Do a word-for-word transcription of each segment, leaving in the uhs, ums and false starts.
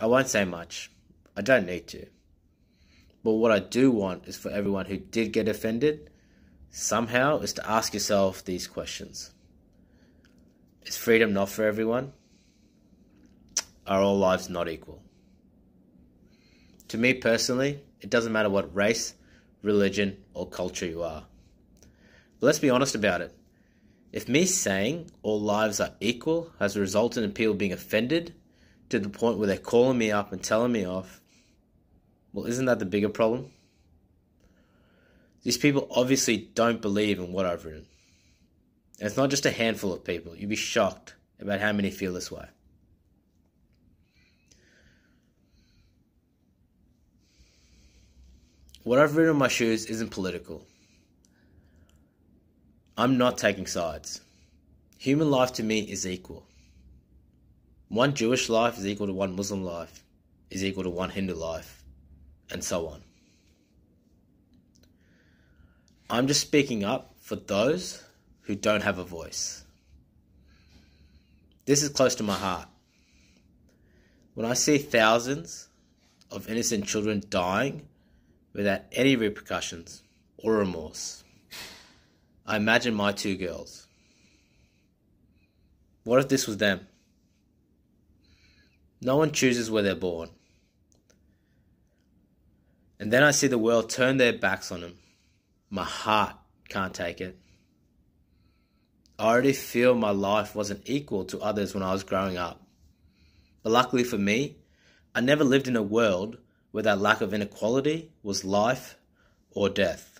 I won't say much. I don't need to. But what I do want is for everyone who did get offended, somehow, is to ask yourself these questions. Is freedom not for everyone? Are all lives not equal? To me personally, it doesn't matter what race, religion, or culture you are. But let's be honest about it. If me saying all lives are equal has resulted in people being offended to the point where they're calling me up and telling me off, well, isn't that the bigger problem? These people obviously don't believe in what I've written. And it's not just a handful of people. You'd be shocked about how many feel this way. What I've written on my shoes isn't political. I'm not taking sides. Human life to me is equal. One Jewish life is equal to one Muslim life, is equal to one Hindu life, and so on. I'm just speaking up for those who don't have a voice. This is close to my heart. When I see thousands of innocent children dying without any repercussions or remorse, I imagine my two girls. What if this was them? No one chooses where they're born. And then I see the world turn their backs on them. My heart can't take it. I already feel my life wasn't equal to others when I was growing up. But luckily for me, I never lived in a world where that lack of inequality was life or death.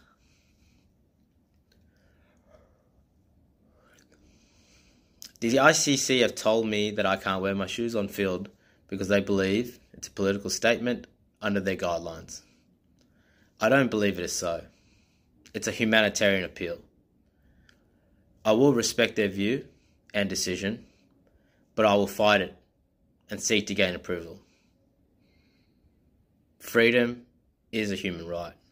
The I C C have told me that I can't wear my shoes on field because they believe it's a political statement under their guidelines. I don't believe it is so. It's a humanitarian appeal. I will respect their view and decision, but I will fight it and seek to gain approval. Freedom is a human right.